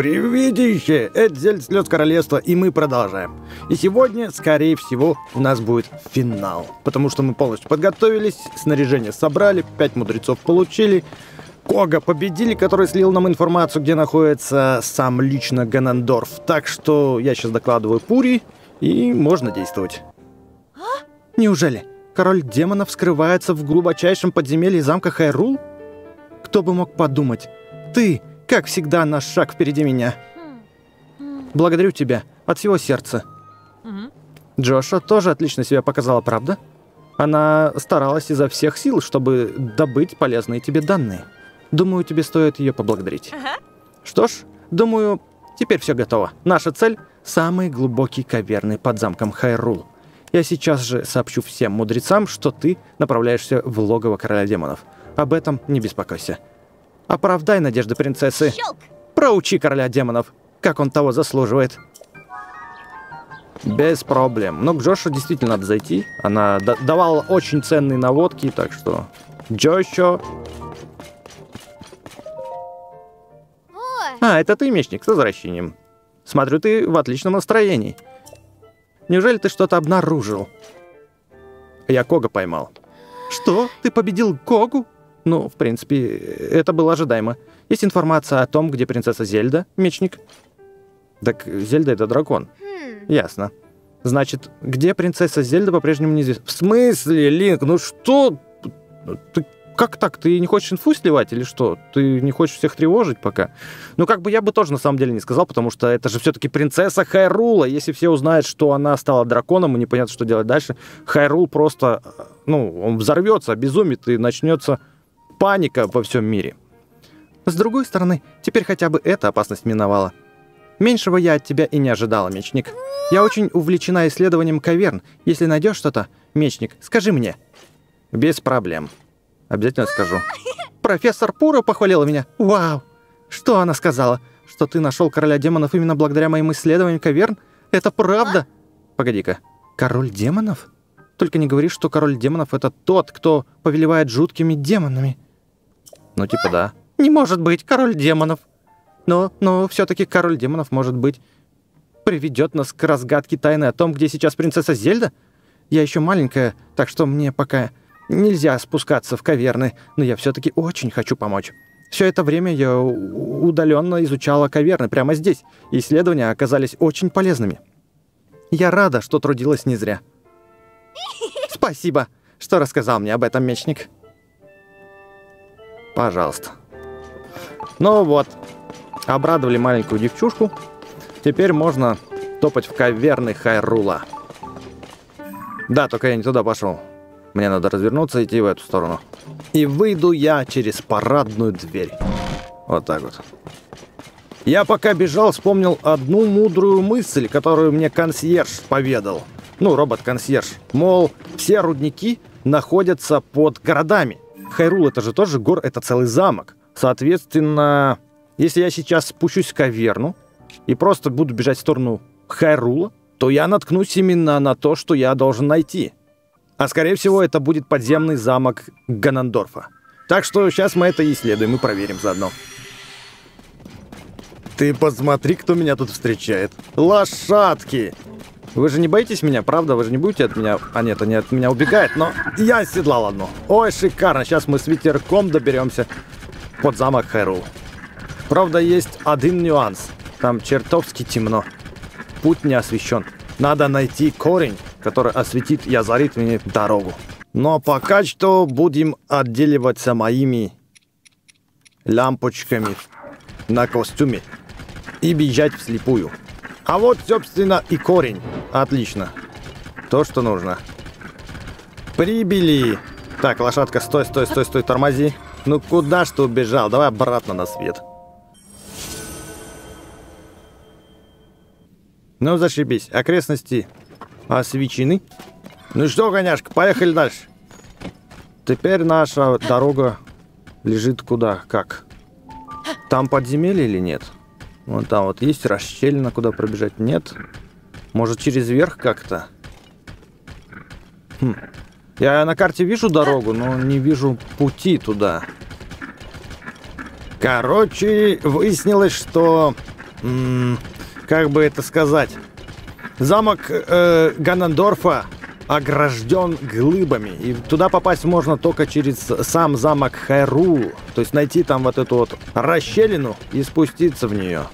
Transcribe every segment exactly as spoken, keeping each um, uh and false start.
Приветище! Это Зельд Слёд Королевства, и мы продолжаем. И сегодня, скорее всего, у нас будет финал, потому что мы полностью подготовились, снаряжение собрали, пять мудрецов получили, Кога победили, который слил нам информацию, где находится сам лично Ганондорф. Так что я сейчас докладываю Пури, и можно действовать. А? Неужели король демонов скрывается в глубочайшем подземелье замка Хайрул? Кто бы мог подумать? Ты, как всегда, наш шаг впереди меня. Благодарю тебя от всего сердца. Джоша тоже отлично себя показала, правда? Она старалась изо всех сил, чтобы добыть полезные тебе данные. Думаю, тебе стоит ее поблагодарить. Ага. Что ж, думаю, теперь все готово. Наша цель – самый глубокий каверны под замком Хайрул. Я сейчас же сообщу всем мудрецам, что ты направляешься в логово короля демонов. Об этом не беспокойся. Оправдай надежды принцессы. Щелк. Проучи короля демонов, как он того заслуживает. Без проблем. Но к Джошу действительно надо зайти. Она давала очень ценные наводки, так что... Джошо... А, это ты, мечник, с возвращением. Смотрю, ты в отличном настроении. Неужели ты что-то обнаружил? Я Кога поймал. Что? Ты победил Когу? Ну, в принципе, это было ожидаемо. Есть информация о том, где принцесса Зельда, мечник? Так Зельда — это дракон. Ясно. Значит, где принцесса Зельда, по-прежнему неизвестно. В смысле, Линк, ну что? Ты... Как так? Ты не хочешь инфу сливать или что? Ты не хочешь всех тревожить пока? Ну, как бы я бы тоже на самом деле не сказал, потому что это же все-таки принцесса Хайрула. Если все узнают, что она стала драконом, и непонятно, что делать дальше, Хайрул просто, ну, он взорвется, обезумит, и начнется паника во всем мире. С другой стороны, теперь хотя бы эта опасность миновала. Меньшего я от тебя и не ожидала, мечник. Я очень увлечена исследованием каверн. Если найдешь что-то, мечник, скажи мне. Без проблем. Обязательно скажу. Профессор Пура похвалила меня. Вау! Что она сказала? Что ты нашел короля демонов именно благодаря моим исследованиям каверн? Это правда? А? Погоди-ка. Король демонов? Только не говори, что король демонов — это тот, кто повелевает жуткими демонами. Ну, типа да. Не может быть, король демонов. Но, но все-таки король демонов, может быть, приведет нас к разгадке тайны о том, где сейчас принцесса Зельда? Я еще маленькая, так что мне пока... Нельзя спускаться в каверны, но я все-таки очень хочу помочь. Все это время я удаленно изучала каверны прямо здесь, и исследования оказались очень полезными. Я рада, что трудилась не зря. Спасибо, что рассказал мне об этом, мечник. Пожалуйста. Ну вот, обрадовали маленькую девчушку. Теперь можно топать в каверны Хайрула. Да, только я не туда пошел. Мне надо развернуться и идти в эту сторону. И выйду я через парадную дверь. Вот так вот. Я пока бежал, вспомнил одну мудрую мысль, которую мне консьерж поведал. Ну, робот-консьерж. Мол, все рудники находятся под городами. Хайрул — это же тоже гор, это целый замок. Соответственно, если я сейчас спущусь в каверну и просто буду бежать в сторону Хайрула, то я наткнусь именно на то, что я должен найти. А, скорее всего, это будет подземный замок Ганондорфа. Так что сейчас мы это исследуем и проверим заодно. Ты посмотри, кто меня тут встречает. Лошадки! Вы же не боитесь меня, правда? Вы же не будете от меня... А нет, они от меня убегают, но я оседлал одну. Ой, шикарно. Сейчас мы с ветерком доберемся под замок Хайрул. Правда, есть один нюанс. Там чертовски темно. Путь не освещен. Надо найти корень, который осветит и озарит мне дорогу. Но пока что будем отделиваться моими лампочками на костюме и бежать вслепую. А вот, собственно, и корень. Отлично. То, что нужно. Прибили. Так, лошадка, стой, стой, стой, стой, тормози. Ну куда ж ты убежал? Давай обратно на свет. Ну, зашибись. Окрестности... А свечины? Ну что, коняшка, поехали дальше. Теперь наша дорога лежит куда, как? Там подземелье или нет? Вон там вот есть расщелина, куда пробежать? Нет. Может, через верх как-то? Хм. Я на карте вижу дорогу, но не вижу пути туда. Короче, выяснилось, что м-м, как бы это сказать, замок э, Ганондорфа огражден глыбами, и туда попасть можно только через сам замок Хайрул, то есть найти там вот эту вот расщелину и спуститься в нее.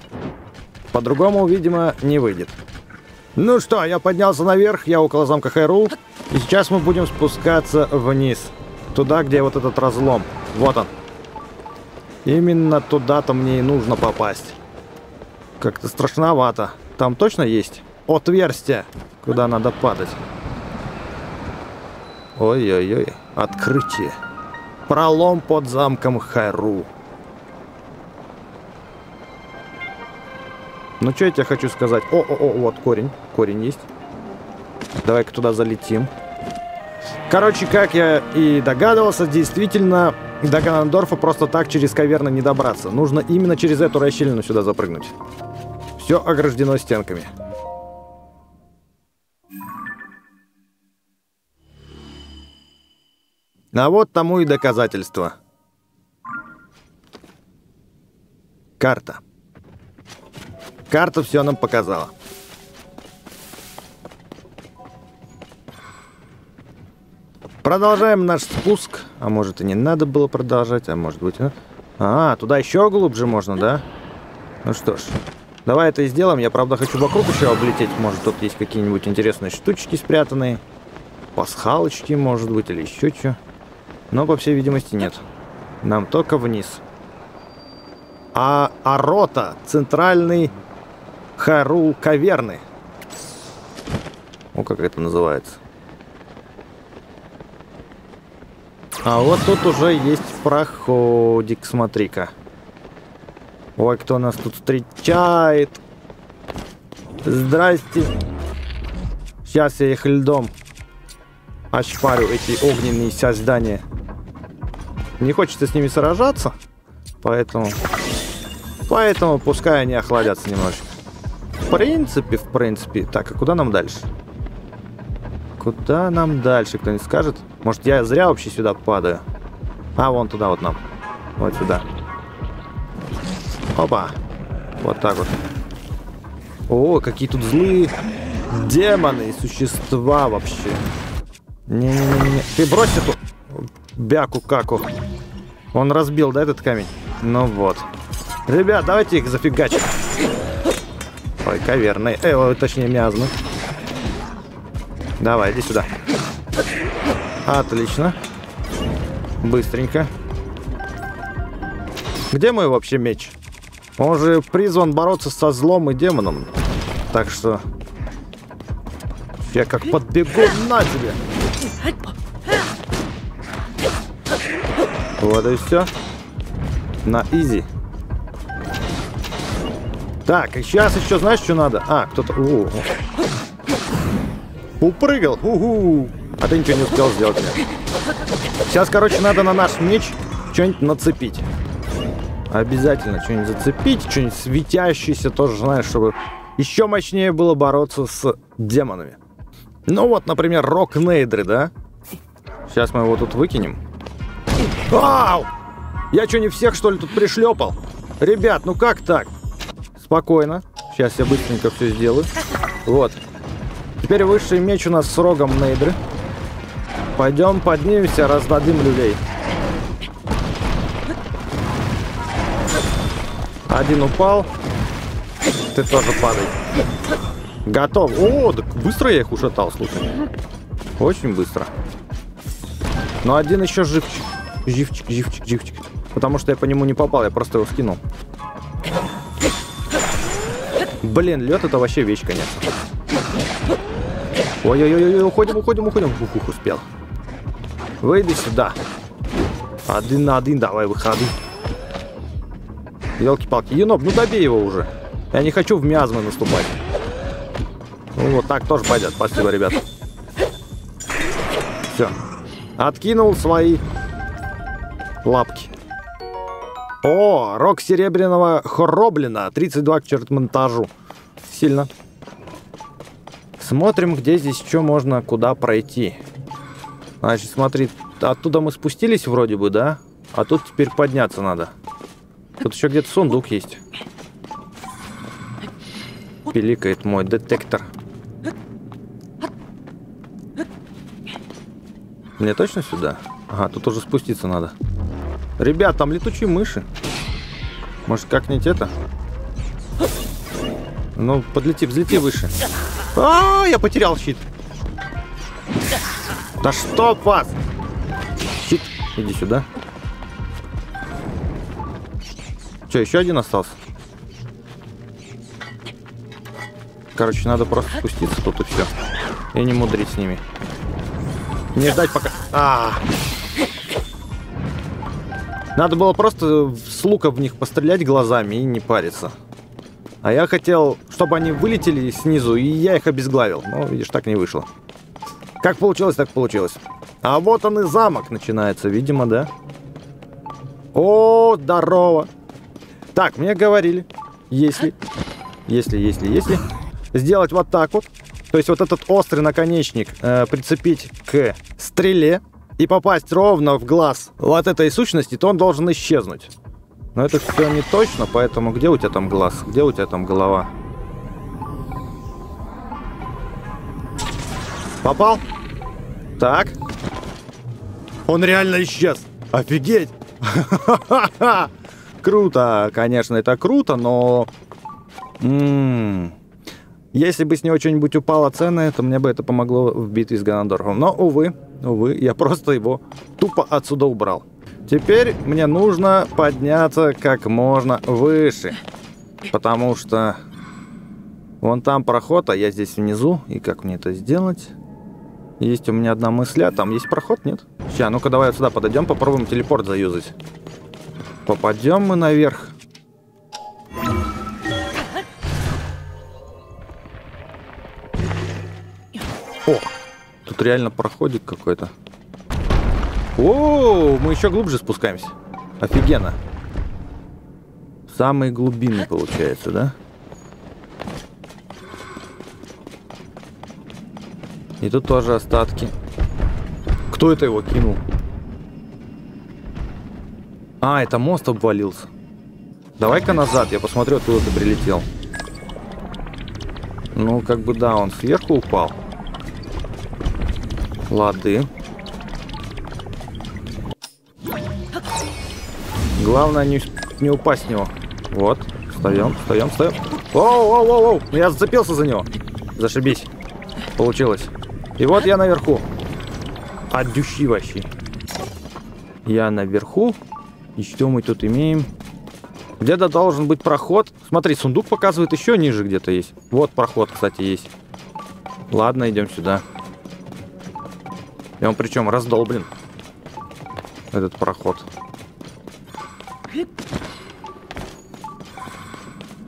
По-другому, видимо, не выйдет. Ну что, я поднялся наверх, я около замка Хайрул, и сейчас мы будем спускаться вниз, туда, где вот этот разлом. Вот он. Именно туда-то мне и нужно попасть. Как-то страшновато. Там точно есть отверстие, куда надо падать. Ой-ой-ой, открытие. Пролом под замком Хайрул. Ну что я тебе хочу сказать? О-о-о, вот корень, корень есть. Давай-ка туда залетим. Короче, как я и догадывался, действительно до Ганондорфа просто так через каверны не добраться. Нужно именно через эту расщелину сюда запрыгнуть. Все ограждено стенками. А вот тому и доказательство. Карта. Карта все нам показала. Продолжаем наш спуск. А может и не надо было продолжать, а может быть... А, а туда еще глубже можно, да? Ну что ж, давай это и сделаем. Я, правда, хочу вокруг еще облететь. Может, тут есть какие-нибудь интересные штучки спрятанные. Пасхалочки, может быть, или еще что. Но, по всей видимости, нет. Нам только вниз. А Арота, центральный Хайрул каверны. О, как это называется. А вот тут уже есть проходик, смотри-ка. Ой, кто нас тут встречает. Здрасте. Сейчас я их льдом ошпарю, эти огненные создания. Не хочется с ними сражаться, поэтому... Поэтому пускай они охладятся немножко. В принципе, в принципе. Так, а куда нам дальше? Куда нам дальше? Кто-нибудь скажет? Может, я зря вообще сюда падаю? А, вон туда вот нам. Вот сюда. Опа. Вот так вот. О, какие тут злые демоны и существа вообще. Не-не-не-не. Ты брось эту бяку-каку. Он разбил, да, этот камень? Ну вот. Ребят, давайте их зафигачим. Ой, каверны. Э, о, точнее, миазмы. Давай, иди сюда. Отлично. Быстренько. Где мой вообще меч? Он же призван бороться со злом и демоном. Так что... Я как подбегу на тебе. Вот и все. На изи. Так, и сейчас еще знаешь, что надо? А, кто-то... Упрыгал. У-ху. А ты ничего не успел сделать. Нет. Сейчас, короче, надо на наш меч что-нибудь нацепить. Обязательно что-нибудь зацепить. Что-нибудь светящееся тоже, знаешь, чтобы еще мощнее было бороться с демонами. Ну вот, например, рок-нейдры, да? Сейчас мы его тут выкинем. Ау! Я что, не всех, что ли, тут пришлепал? Ребят, ну как так? Спокойно. Сейчас я быстренько все сделаю. Вот. Теперь высший меч у нас с рогом нейдры. Пойдем поднимемся, раздадим люлей. Один упал. Ты тоже падай. Готов. О, так быстро я их ушатал, слушай. Очень быстро. Но один еще живчик. Живчик, живчик, живчик. Потому что я по нему не попал, я просто его скинул. Блин, лед это вообще вещь, конечно. Ой-ой-ой, уходим, уходим, уходим. Ух, успел. Выйди сюда. Один на один, давай, выходи. Елки-палки. Еноб, ну добей его уже. Я не хочу в миазмы наступать. Ну вот так тоже пойдет. Спасибо, ребят. Все. Откинул свои лапки. О, рог серебряного хроблина. тридцать два к чертмонтажу. Сильно. Смотрим, где здесь что можно, куда пройти. Значит, смотри, оттуда мы спустились вроде бы, да? А тут теперь подняться надо. Тут еще где-то сундук есть. пиликает мой детектор. Мне точно сюда? Ага, тут уже спуститься надо. Ребят, там летучие мыши. Может, как-нибудь это? Ну, подлети, взлети выше. А, я потерял щит. Да что, пас? Щит, иди сюда. Че, еще один остался? Короче, надо просто спуститься тут и все. И не мудрить с ними. Не ждать пока... А -а -а. Надо было просто с лука в них пострелять глазами и не париться. А я хотел, чтобы они вылетели снизу, и я их обезглавил. Но, видишь, так не вышло. Как получилось, так получилось. А вот он и замок начинается, видимо, да? О, здорово! Так, мне говорили, если, если, если, если сделать вот так вот, то есть вот этот острый наконечник э, прицепить к стреле и попасть ровно в глаз вот этой сущности, то он должен исчезнуть. Но это все не точно, поэтому где у тебя там глаз, где у тебя там голова? Попал? Так. Он реально исчез. Офигеть! Круто, конечно, это круто, но м-м, если бы с него что-нибудь упала ценное, то мне бы это помогло в битве с Ганондорфом. Но, увы, увы, я просто его тупо отсюда убрал. Теперь мне нужно подняться как можно выше, потому что вон там проход, а я здесь внизу. И как мне это сделать? Есть у меня одна мысль, а там есть проход, нет? Сейчас, ну-ка давай вот сюда подойдем, попробуем телепорт заюзать. Попадем мы наверх. О, тут реально проходик какой-то. О, мы еще глубже спускаемся. Офигенно. Самые глубины получается, да? И тут тоже остатки. Кто это его кинул? А, это мост обвалился. Давай-ка назад, я посмотрю, откуда ты прилетел. Ну, как бы да, он сверху упал. Лады. Главное не, не упасть с него. Вот, встаем, встаем, встаем. Оу-оу-оу-оу, я зацепился за него. Зашибись. Получилось. И вот я наверху. От души вообще. Я наверху. И что мы тут имеем? Где-то должен быть проход. Смотри, сундук показывает, еще ниже где-то есть. Вот проход, кстати, есть. Ладно, идем сюда. И он причем раздолблен. Этот проход.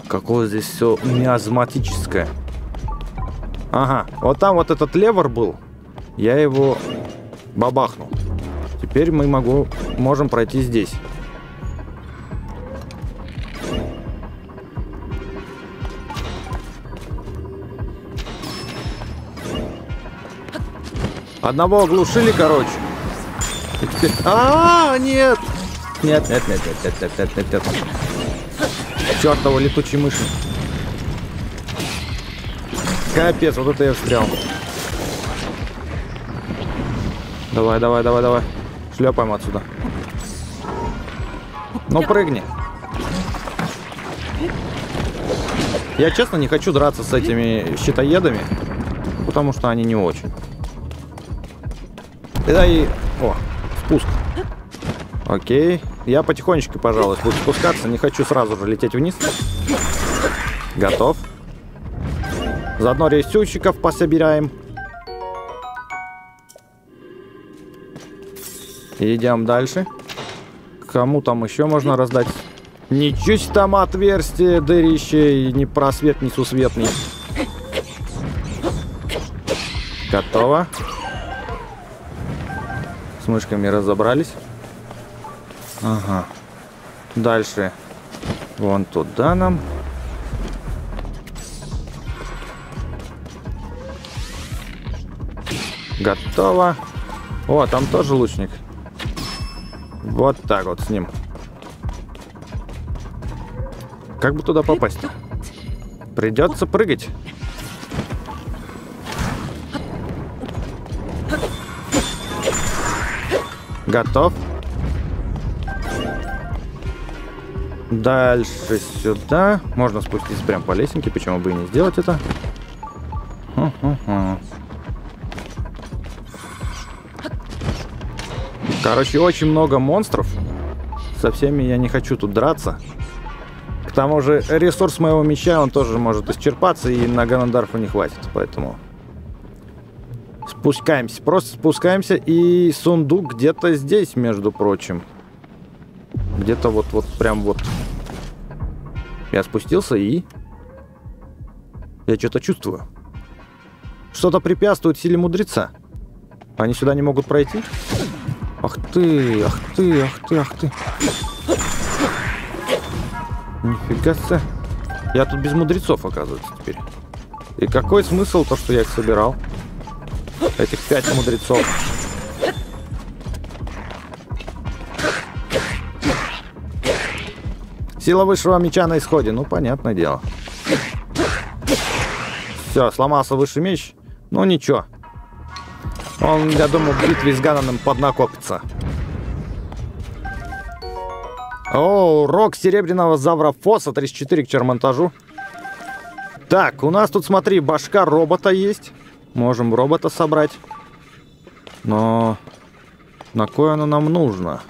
Какое здесь все миазматическое. Ага, вот там вот этот левер был. Я его бабахнул. Теперь мы могу, можем пройти здесь. Одного оглушили, короче. И теперь... А, нет! Нет, нет, нет, нет, нет, нет, нет, нет. Чертова летучие мыши. Капец, вот это я встрял. Давай, давай, давай, давай. Шлепаем отсюда. Ну, прыгни. Я, честно, не хочу драться с этими щитоедами, потому что они не очень. Да и... О, спуск. Окей. Я потихонечку, пожалуй, буду спускаться. Не хочу сразу же лететь вниз. Готов. Заодно рейсюльщиков пособираем. Идем дальше. Кому там еще можно раздать? Ничуть там отверстие, дырище, не просвет, не сусветный. Готово. С мышками разобрались. Ага. Дальше. Вон туда нам. Готово. О, там тоже лучник. Вот так вот с ним. Как бы туда попасть? Придется прыгать. Готов. Дальше сюда. Можно спуститься прям по лесенке. Почему бы и не сделать это? Короче, очень много монстров. Со всеми я не хочу тут драться. К тому же ресурс моего меча, он тоже может исчерпаться, и на Ганондорфа не хватит, поэтому... Спускаемся, просто спускаемся, и сундук где-то здесь, между прочим. Где-то вот-вот, прям вот. Я спустился, и... Я что-то чувствую. Что-то препятствует силе мудреца. Они сюда не могут пройти? Ах ты, ах ты, ах ты, ах ты. Нифига себе. Я тут без мудрецов, оказывается, теперь. И какой смысл то, что я их собирал? Этих пять мудрецов. Сила высшего меча на исходе. Ну, понятное дело. Все, сломался высший меч. Ну, ничего. Он, я думаю, в битве с Ганоном поднакопится. О, урок серебряного заврофоса. тридцать четыре к чермонтажу. Так, у нас тут, смотри, башка робота есть. Можем робота собрать. Но на кое оно нам нужно?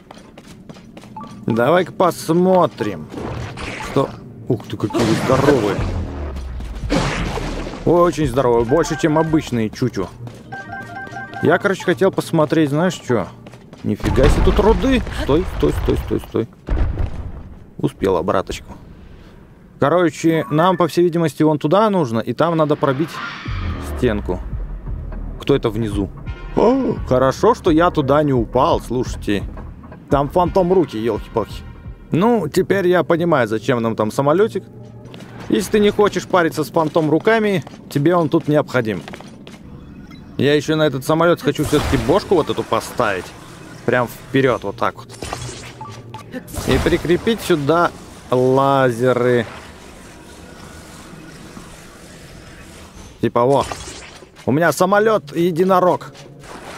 Давай-ка посмотрим. Что? Ух ты, какие вы здоровые. Ой, очень здоровые. Больше, чем обычные чучу. Я, короче, хотел посмотреть, знаешь, что? Нифига себе тут руды. Стой, стой, стой, стой, стой. Успел обраточку. Короче, нам, по всей видимости, вон туда нужно. И там надо пробить стенку. Кто это внизу? О, хорошо, что я туда не упал, слушайте. Там фантом руки, елки-палки. Ну, теперь я понимаю, зачем нам там самолетик. Если ты не хочешь париться с фантом руками, тебе он тут необходим. Я еще на этот самолет хочу все-таки бошку вот эту поставить. Прям вперед, вот так вот. И прикрепить сюда лазеры. Типа, вот. У меня самолет-единорог.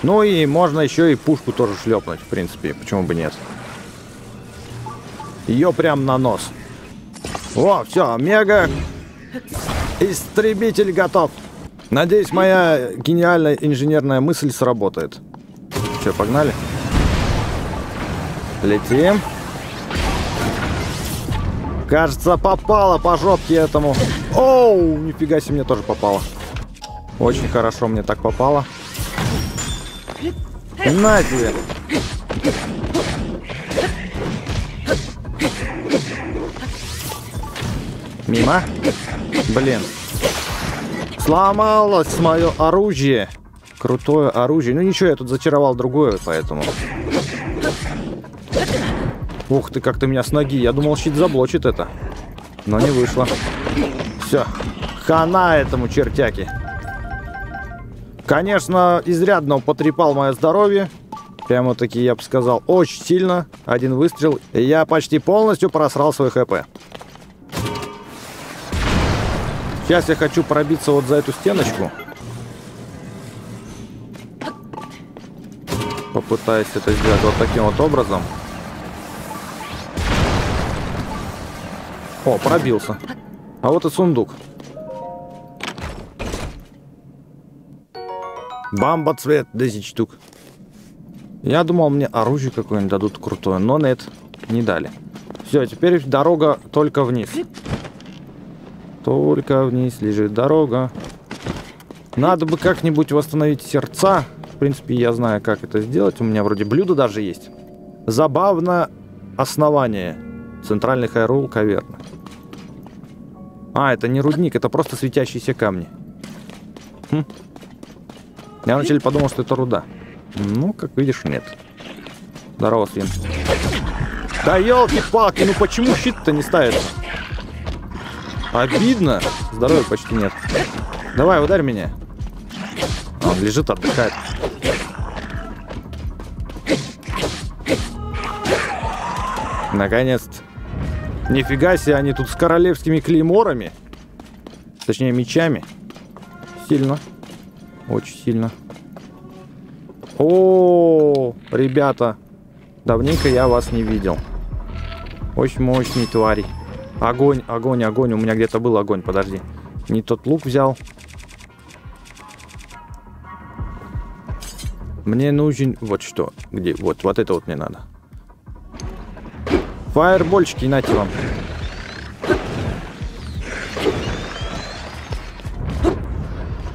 Ну и можно еще и пушку тоже шлепнуть, в принципе. Почему бы нет? Ее прям на нос. Во, все, мега. Истребитель готов. Надеюсь, моя гениальная инженерная мысль сработает. Че, погнали? Летим. Кажется, попало по жопке этому. Оу, нифига себе, мне тоже попало. Очень хорошо мне так попало. На тебе. Мимо. Блин. Сломалось мое оружие. Крутое оружие. Ну ничего, я тут зачаровал другое, поэтому. Ух ты, как ты меня с ноги. Я думал, щит заблочит это. Но не вышло. Все. Хана этому чертяке. Конечно, изрядно потрепал мое здоровье. Прямо-таки, я бы сказал, очень сильно. Один выстрел. И я почти полностью просрал свой ХП. Сейчас я хочу пробиться вот за эту стеночку. Попытаюсь это сделать вот таким вот образом. О, пробился. А вот и сундук. Бамба цвет, десять штук. Я думал, мне оружие какое-нибудь дадут крутое, но нет, не дали. Все, теперь дорога только вниз. Только вниз лежит дорога. Надо бы как-нибудь восстановить сердца. В принципе, я знаю, как это сделать. У меня вроде блюдо даже есть. Забавно основание. Центральный Хайрул каверна. А, это не рудник, это просто светящиеся камни. Хм. Я вначале подумал, что это руда. Ну, как видишь, нет. Здорово, свин. Да елки-палки, ну почему щит-то не ставится? Обидно. Здоровья почти нет. Давай, ударь меня. Он лежит, отдыхает. Наконец-то. Нифига себе, они тут с королевскими клейморами. Точнее, мечами. Сильно. Очень сильно. О, ребята. Давненько я вас не видел. Очень мощные твари. Огонь, огонь, огонь. У меня где-то был огонь, подожди. Не тот лук взял. Мне нужен... Вот что. Где? Вот, вот это вот мне надо. Фаербольчики, нате вам.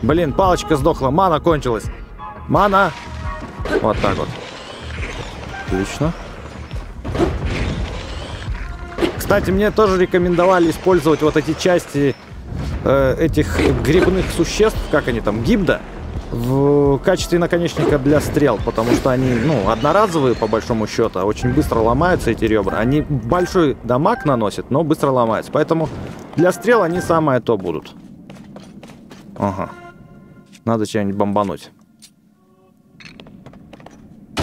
Блин, палочка сдохла. Мана кончилась. Мана! Вот так вот. Отлично. Кстати, мне тоже рекомендовали использовать вот эти части э, этих грибных существ, как они там, гибда, в качестве наконечника для стрел, потому что они, ну, одноразовые по большому счету, очень быстро ломаются эти ребра. Они большой дамаг наносят, но быстро ломаются, поэтому для стрел они самое то будут. Ага. Надо чем-нибудь бомбануть.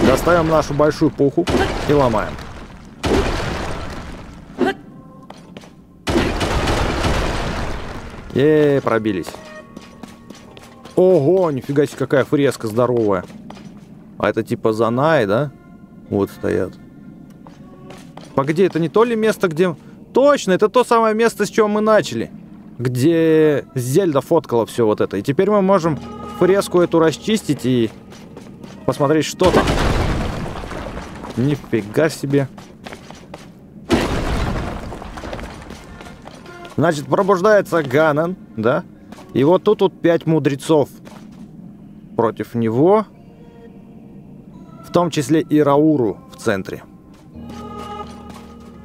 Доставим нашу большую пуху и ломаем. Еее, пробились. Ого, нифига себе, какая фреска здоровая. А это типа Занай, да? Вот стоят. Погоди, это не то ли место, где... Точно, это то самое место, с чего мы начали. Где Зельда фоткала все вот это. И теперь мы можем фреску эту расчистить и посмотреть, что там. Нифига себе. Значит, пробуждается Ганон, да? И вот тут вот пять мудрецов против него. В том числе и Рауру в центре.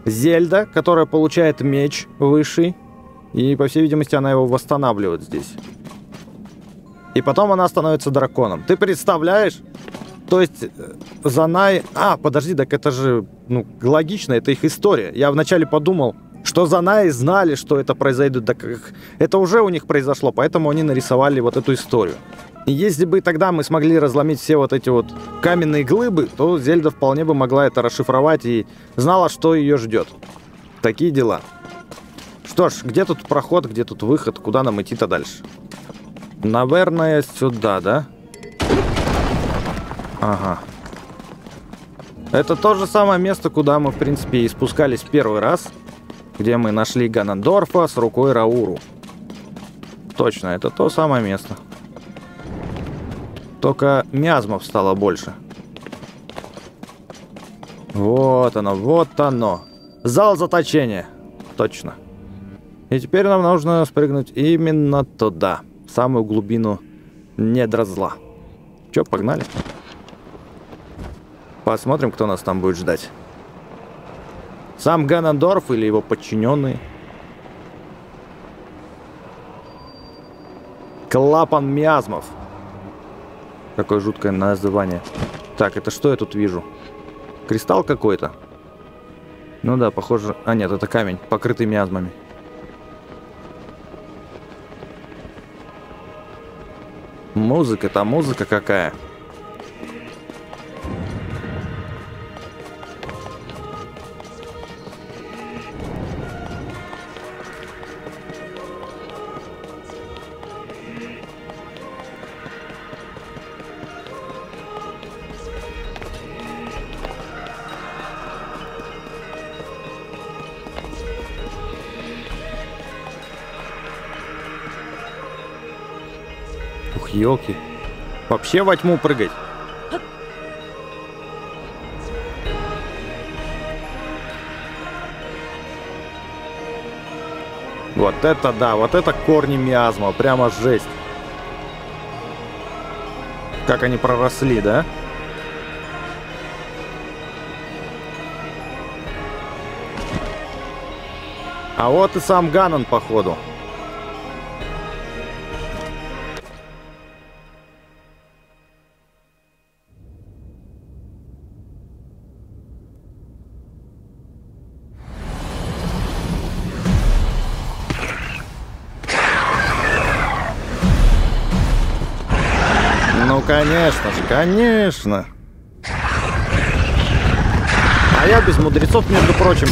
Зельда, которая получает меч высший. И, по всей видимости, она его восстанавливает здесь. И потом она становится драконом. Ты представляешь? То есть, Занай... А, подожди, так это же, ну, логично, это их история. Я вначале подумал... Что Занай знали, что это произойдет, да как это уже у них произошло, поэтому они нарисовали вот эту историю. И если бы тогда мы смогли разломить все вот эти вот каменные глыбы, то Зельда вполне бы могла это расшифровать и знала, что ее ждет. Такие дела. Что ж, где тут проход, где тут выход, куда нам идти-то дальше? Наверное, сюда, да? Ага. Это то же самое место, куда мы, в принципе, и спускались первый раз. Где мы нашли Ганондорфа с рукой Рауру. Точно, это то самое место. Только миазмов стало больше. Вот оно, вот оно. Зал заточения. Точно. И теперь нам нужно спрыгнуть именно туда. В самую глубину недра зла. Че, погнали? Посмотрим, кто нас там будет ждать. Сам Ганондорф или его подчиненные. Клапан миазмов. Какое жуткое название. Так, это что я тут вижу? Кристалл какой-то? Ну да, похоже... А нет, это камень, покрытый миазмами. Музыка-то музыка какая. Елки. Вообще во тьму прыгать. Вот это да, вот это корни миазма. Прямо жесть. Как они проросли, да? А вот и сам Ганон, походу. Конечно же, конечно. А я без мудрецов, между прочим.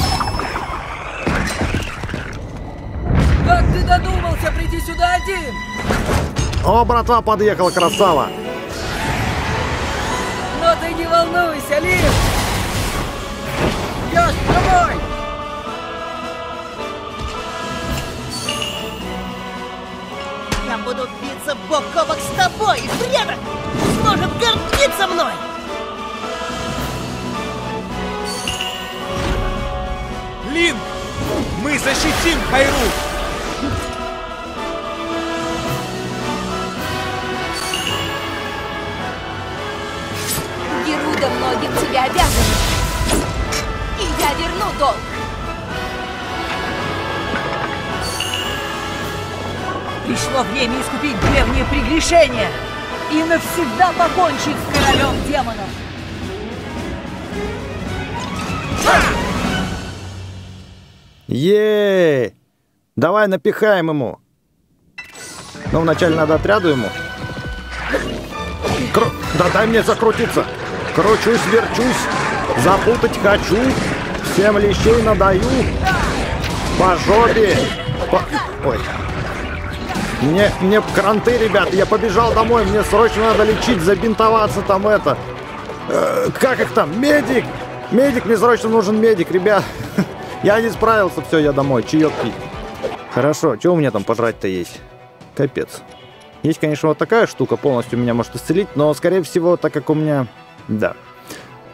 Как ты додумался прийти сюда один? О, братва, подъехал, красава! Но ты не волнуйся, Линк! Идёшь домой! Я буду биться бок о бок с тобой, и предок сможет гордиться мной! Линк, мы защитим Хайрул! Геруда многим тебе обязана, и я верну долг! Пришло время искупить древние прегрешения и навсегда покончить с королем демонов. Еее! Давай напихаем ему. Но вначале надо отряду ему. Кру... Да дай мне закрутиться. Кручусь, верчусь. Запутать хочу. Всем лещей надаю. По жопе. По... Ой. Мне, мне кранты, ребят, я побежал домой, мне срочно надо лечить, забинтоваться там это. Э, как их там? Медик! Медик, мне срочно нужен медик, ребят. Я не справился, все, я домой, чаек пить. Хорошо, что у меня там пожрать-то есть? Капец. Есть, конечно, вот такая штука, полностью меня может исцелить, но, скорее всего, так как у меня... Да.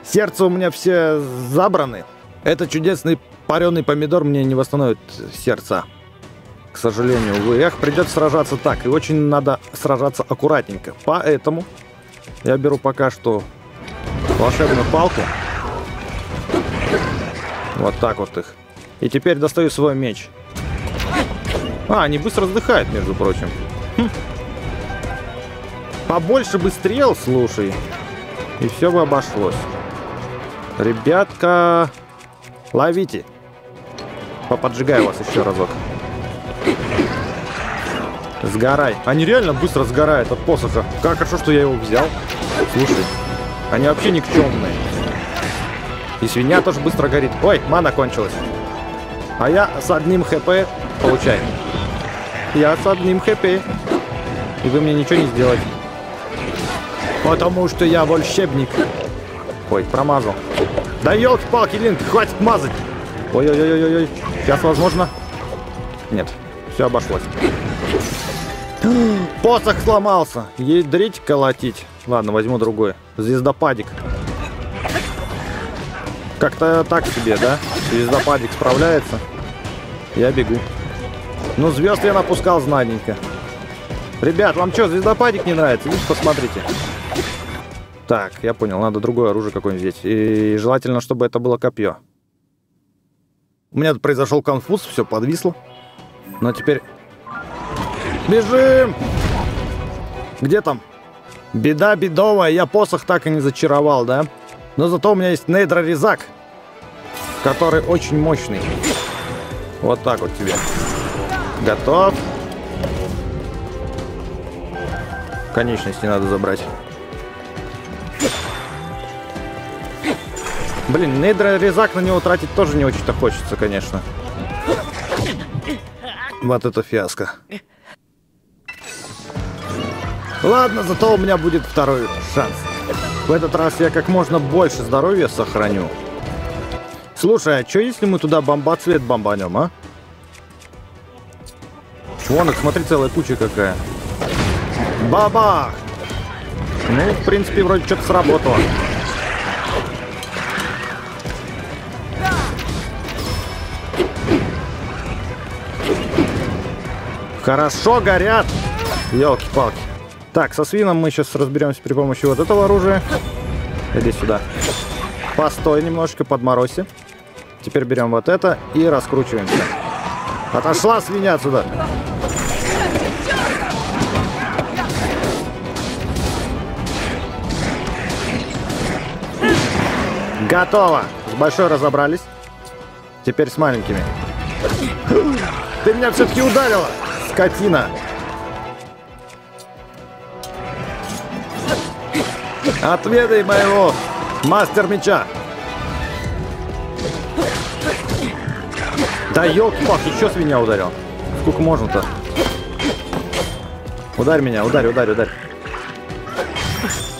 Сердце у меня все забраны. Этот чудесный пареный помидор мне не восстановит сердца. К сожалению, увы, эх, придется сражаться так. И очень надо сражаться аккуратненько. Поэтому я беру пока что волшебную палку. Вот так вот их. И теперь достаю свой меч. А, они быстро вздыхают, между прочим. Хм. Побольше бы стрел, слушай. И все бы обошлось. Ребятка, ловите. Поподжигаю вас еще разок. Сгорай. Они реально быстро сгорают от посоха. Как хорошо, что я его взял. Слушай, они вообще никчемные. И свинья тоже быстро горит. Ой, мана кончилась. А я с одним хп получаю. Я с одним хп. И вы мне ничего не сделаете. Потому что я волшебник. Ой, промазал. Да елки-палки, Линк, хватит мазать. Ой-ой-ой-ой-ой. Сейчас возможно. Нет, все обошлось. Посох сломался. Ядрить, колотить. Ладно, возьму другой. Звездопадик. Как-то так себе, да? Звездопадик справляется. Я бегу. Ну, звезд я напускал знатненько. Ребят, вам что, звездопадик не нравится? Видите, посмотрите. Так, я понял, надо другое оружие какое-нибудь взять. И желательно, чтобы это было копье. У меня тут произошел конфуз, все подвисло. Но теперь... Бежим! Где там? Беда бедовая, я посох так и не зачаровал, да? Но зато у меня есть нейдрорезак, который очень мощный. Вот так вот тебе. Готов. Конечности надо забрать. Блин, нейдрорезак, на него тратить тоже не очень-то хочется, конечно. Вот это фиаско. Ладно, зато у меня будет второй шанс. В этот раз я как можно больше здоровья сохраню. Слушай, а что если мы туда бомбоцвет бомбанем, а? Вон их, смотри, целая куча какая. Бабах! Ну, в принципе, вроде что-то сработало. Хорошо горят! Ёлки-палки. Так, со свином мы сейчас разберемся при помощи вот этого оружия. Иди сюда. Постой немножко, подморозься. Теперь берем вот это и раскручиваемся. Отошла свинья отсюда. Готово. С большой разобрались. Теперь с маленькими. Ты меня все-таки ударила, скотина. Отведай моего мастер меча. Да елки-палки, еще свинья ударил. Сколько можно-то? Ударь меня, ударь, ударь, ударь.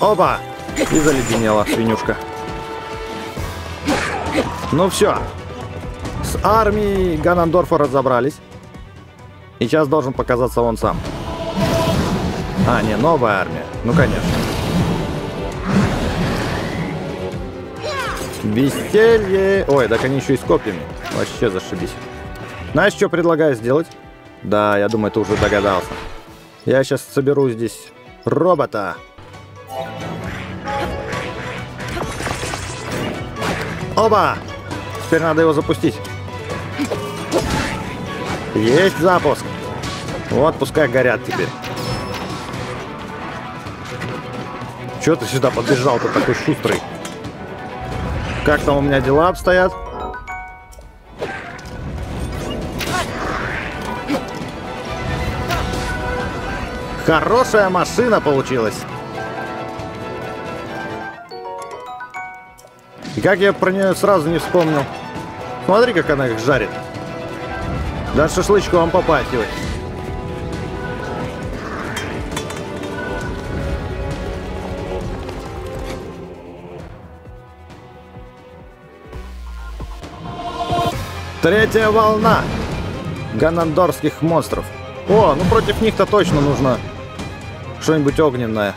Опа! И заледенела свинюшка. Ну все. С армией Ганондорфа разобрались. И сейчас должен показаться он сам. А, не, новая армия. Ну, конечно. Веселье. Ой, так они еще и с копьями. Вообще зашибись. Знаешь, что предлагаю сделать? Да, я думаю, ты уже догадался. Я сейчас соберу здесь робота. Оба! Теперь надо его запустить. Есть запуск. Вот, пускай горят теперь. Чё ты сюда подбежал-то такой шустрый? Как там у меня дела обстоят? Хорошая машина получилась. И как я про нее сразу не вспомнил. Смотри, как она их жарит. Да шашлычку вам попахивает. Третья волна ганондорских монстров. О, ну против них-то точно нужно что-нибудь огненное.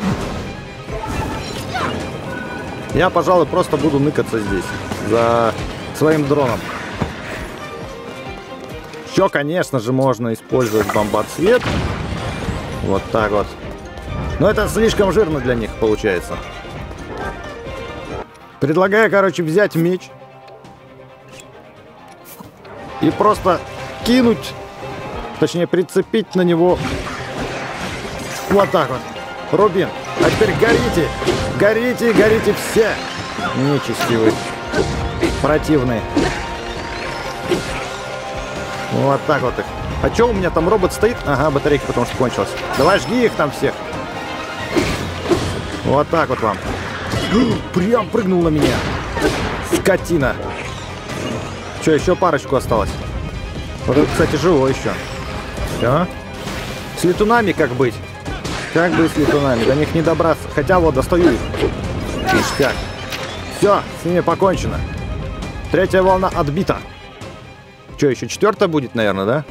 Я, пожалуй, просто буду ныкаться здесь за своим дроном. Еще, конечно же, можно использовать бомбоцвет. Вот так вот. Но это слишком жирно для них получается. Предлагаю, короче, взять меч. И просто кинуть, точнее, прицепить на него вот так вот. Рубин. А теперь горите! Горите, горите все! Нечестивые. Противные. Вот так вот их. А чё у меня там робот стоит? Ага, батарейка, потому что кончилась. Давай жги их там всех. Вот так вот вам. Прям прыгнул на меня. Скотина. Чё, еще парочку осталось. Вот это, кстати, живой еще. Всё. С летунами как быть? Как бы с летунами, до них не добраться. Хотя вот, достаю их. Ништяк. Все, с ними покончено. Третья волна отбита. Че, еще четвертая будет, наверное, да?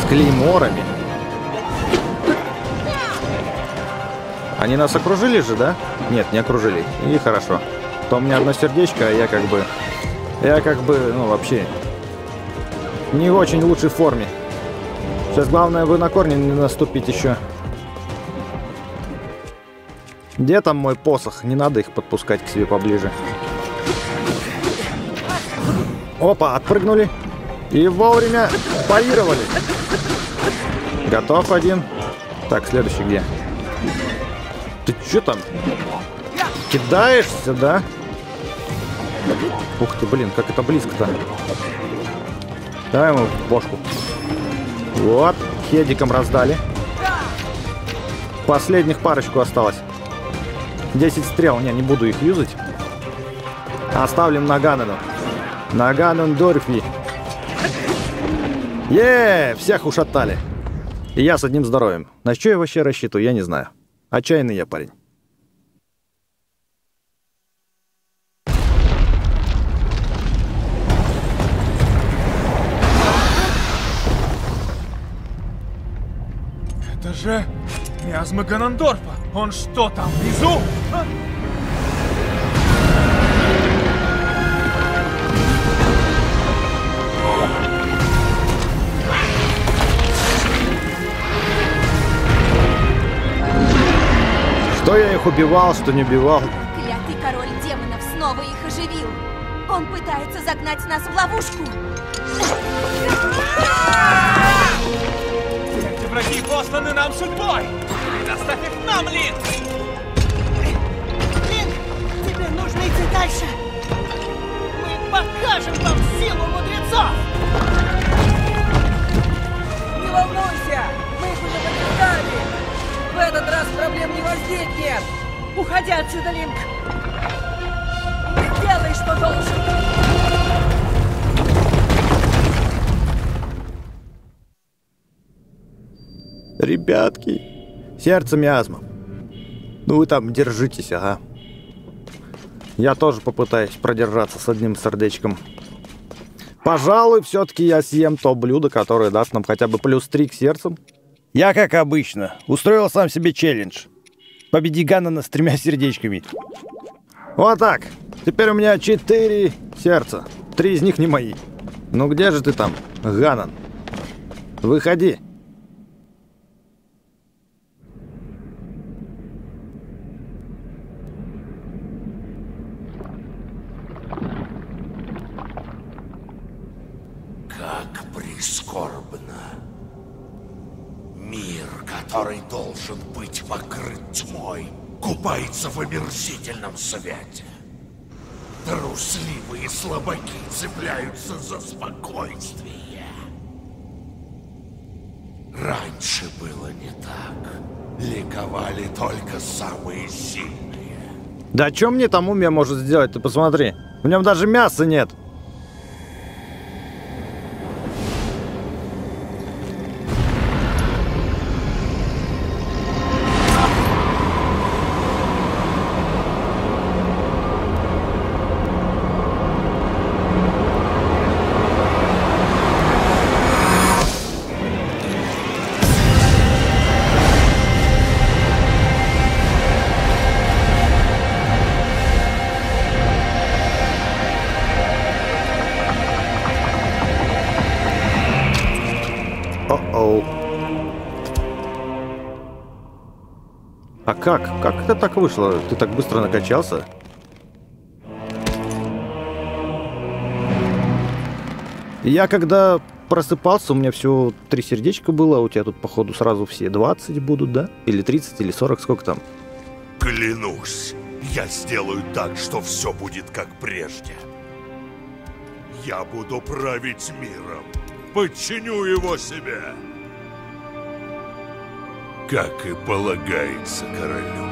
С клейморами. Они нас окружили же, да? Нет, не окружили. И хорошо. То у меня одно сердечко, а я как бы... Я как бы, ну, вообще... Не в очень лучшей форме. Сейчас главное, вы на корни не наступить еще. Где там мой посох? Не надо их подпускать к себе поближе. Опа, отпрыгнули. И вовремя парировали. Готов один. Так, следующий где? Ты че там? Кидаешься, да? Ух ты, блин, как это близко-то. Давай ему бошку. Вот, хедиком раздали. Последних парочку осталось. десять стрел. Не, не буду их юзать. Оставлим на Ганону. На Ганондорфе. Еее, всех ушатали. И я с одним здоровьем. На что я вообще рассчитываю, я не знаю. Отчаянный я парень. Это же миазмы Ганондорфа. Он что, там внизу? А? Что я их убивал, что не убивал? Клятый король демонов снова их оживил. Он пытается загнать нас в ловушку. Враги посланы нам судьбой! Предоставь их нам, Линк! Линк, тебе нужно идти дальше! Мы покажем вам силу мудрецов! Не волнуйся! Мы их уже побеждали! В этот раз проблем не возникнет! Уходи отсюда, Линк! Не делай конечно, должен. Ребятки, сердце миазмом. Ну вы там держитесь, ага. Я тоже попытаюсь продержаться с одним сердечком. Пожалуй, все-таки я съем то блюдо, которое даст нам хотя бы плюс три к сердцам. Я, как обычно, устроил сам себе челлендж. Победи Ганона с тремя сердечками. Вот так. Теперь у меня четыре сердца. Три из них не мои. Ну где же ты там, Ганон? Выходи. Как прискорбно. Мир, который должен быть покрыт тьмой, купается в омерзительном свете. Трусливые слабаки цепляются за спокойствие. Раньше было не так. Ликовали только самые сильные. Да что мне там Умия может сделать, ты посмотри. В нем даже мяса нет. Как? Как это так вышло? Ты так быстро накачался? Я когда просыпался, у меня всего три сердечка было, а у тебя тут, походу, сразу все двадцать будут, да? Или тридцать, или сорок, сколько там? Клянусь, я сделаю так, что все будет как прежде. Я буду править миром. Подчиню его себе. Как и полагается королю.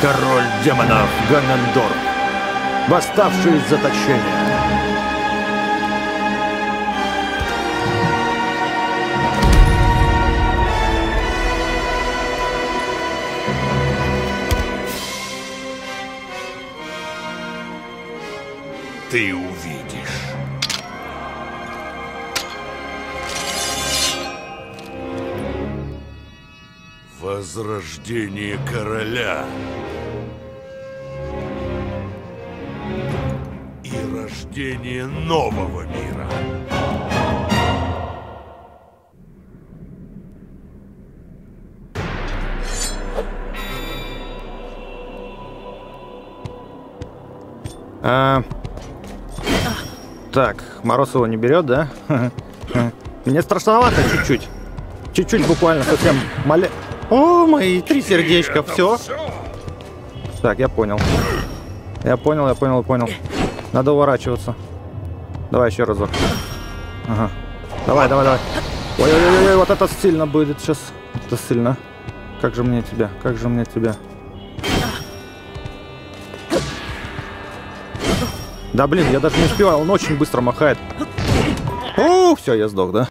Король демонов Ганондорф, восставший из заточения. Ты увидишь. Возрождение короля и рождение нового мира. А, так, Мороз его не берет, да? Мне страшновато чуть-чуть. Чуть-чуть буквально совсем мале... О, мои три сердечка, все. Так, я понял. Я понял, я понял, понял. Надо уворачиваться. Давай еще разок. Ага. Давай, давай, давай. Ой-ой-ой, вот это сильно будет сейчас. Это сильно. Как же мне тебя, как же мне тебя. Да блин, я даже не успеваю, он очень быстро махает. О, все, я сдох, да?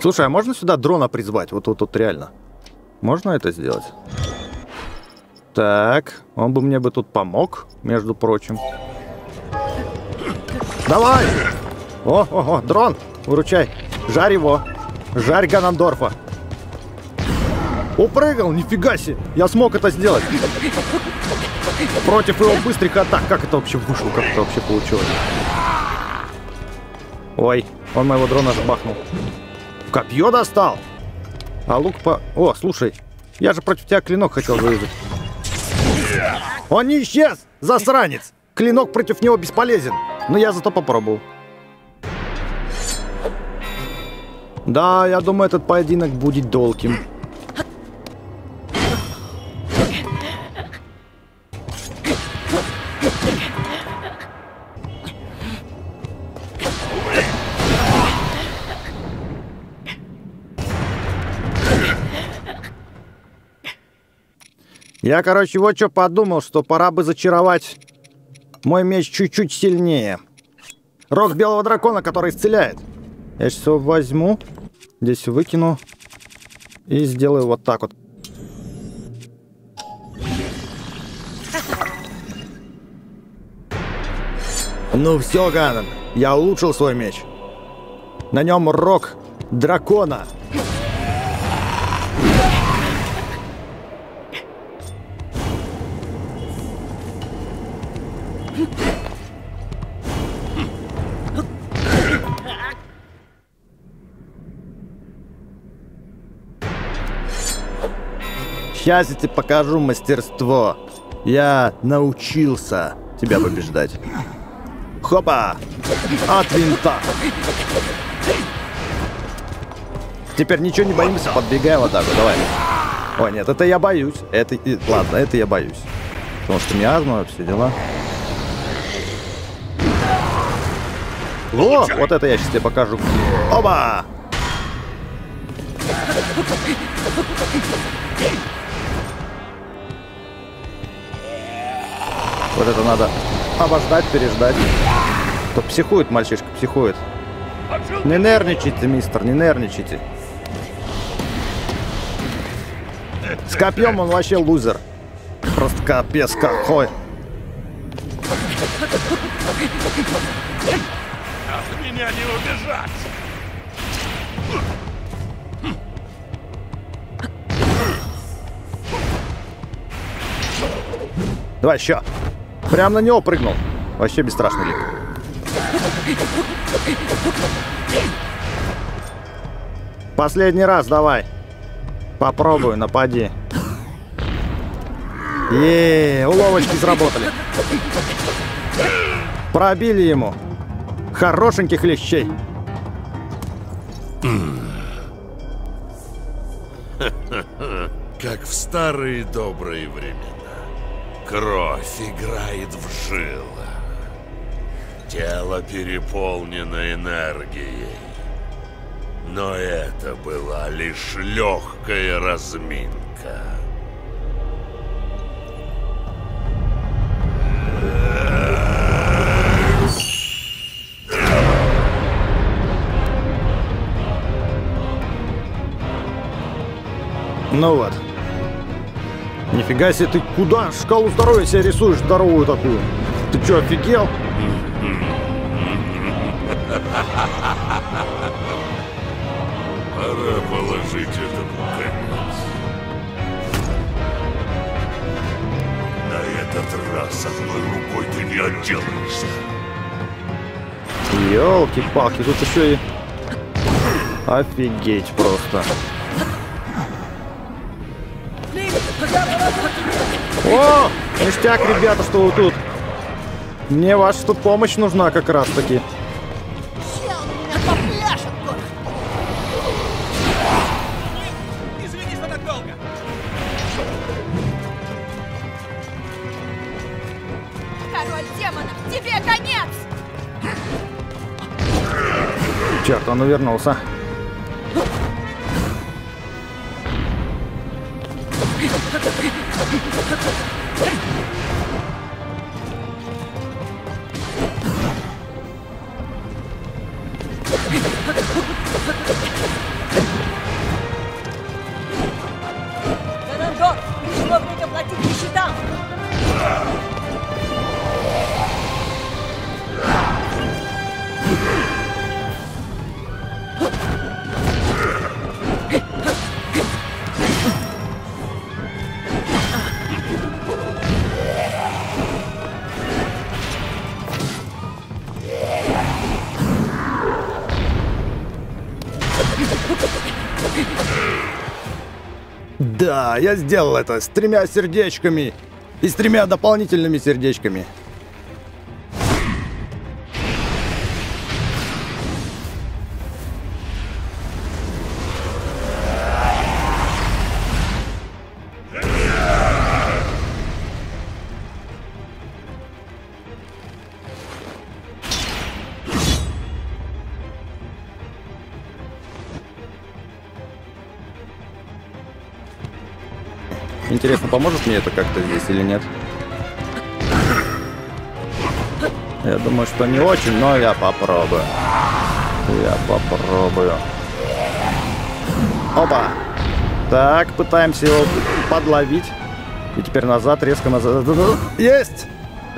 Слушай, а можно сюда дрона призвать? Вот тут вот, вот, реально. Можно это сделать? Так, он бы мне бы тут помог, между прочим. Давай! О, о, о, дрон! Выручай! Жарь его! Жарь Ганондорфа! Упрыгал! Нифига себе! Я смог это сделать! Против его быстрых атак! Как это вообще вышло? Как это вообще получилось? Ой, он моего дрона забахнул. Копье достал, а лук по... О, слушай, я же против тебя клинок хотел вызвать. Он не исчез, засранец. Клинок против него бесполезен, но я зато попробовал. Да, я думаю, этот поединок будет долгим. Я, короче, вот что подумал, что пора бы зачаровать мой меч чуть-чуть сильнее. Рог белого дракона, который исцеляет. Я сейчас его возьму, здесь выкину и сделаю вот так вот. Ну все, Ганон, я улучшил свой меч. На нем рог дракона. Сейчас я тебе покажу мастерство. Я научился тебя побеждать. Хопа! От винта! Теперь ничего не боимся, подбегай вот так вот, давай. О, нет, это я боюсь. Это... Ладно, это я боюсь. Потому что миазма, все дела. О, вот это я сейчас тебе покажу. Опа! Вот это надо обождать, переждать. То психует мальчишка, психует. Не нервничайте, мистер, не нервничайте. С копьем он вообще лузер. Просто капец какой. От меня не убежать. Давай, еще. Прям на него прыгнул. Вообще бесстрашный лик. Последний раз давай. Попробую, напади. Еее, уловочки сработали. Пробили ему. Хорошеньких лещей. Как в старые добрые времена. Кровь играет в жилах. Тело переполнено энергией. Но это была лишь легкая разминка. Ну вот. Нифига себе, ты куда шкалу здоровья себе рисуешь здоровую такую? Ты чё, офигел? Пора положить этому конец. На этот раз одной рукой ты не отделаешься. Ёлки-палки, тут еще и... Офигеть просто. О, ништяк, ребята, что вы тут. Мне ваша тут помощь нужна как раз таки. Король демонов, тебе конец! Черт, он увернулся. Да, я сделал это с тремя сердечками и с тремя дополнительными сердечками. Интересно, поможет мне это как-то здесь или нет? Я думаю, что не очень, но я попробую. Я попробую. Опа! Так, пытаемся его подловить. И теперь назад, резко назад. Есть!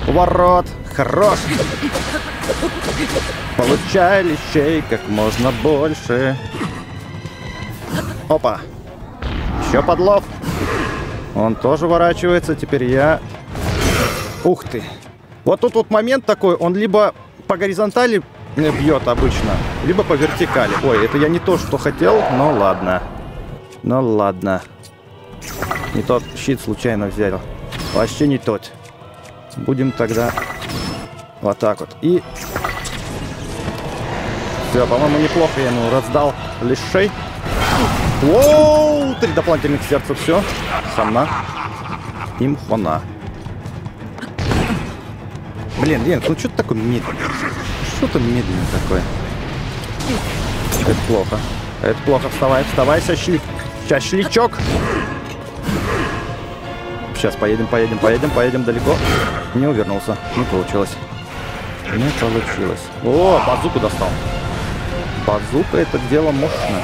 Поворот! Хорош! Получай лещей как можно больше. Опа! Еще подлов. Он тоже ворачивается. Теперь я... Ух ты! Вот тут вот момент такой. Он либо по горизонтали бьет обычно, либо по вертикали. Ой, это я не то, что хотел, но ладно. Ну ладно. Не тот щит случайно взял. Вообще не тот. Будем тогда вот так вот. И... Все, по-моему, неплохо я ему раздал лишей. Воу! Три дополнительных сердца, все. Сама. Им хона. Блин, Линк, ну что ты такой медленный? Что-то медленный такой. Это плохо. Это плохо. Вставай, вставай, сошли. Чашличок. Сейчас поедем, поедем, поедем, поедем далеко. Не увернулся. Не получилось. Не получилось. О, базуку достал. Базука — это дело мощное.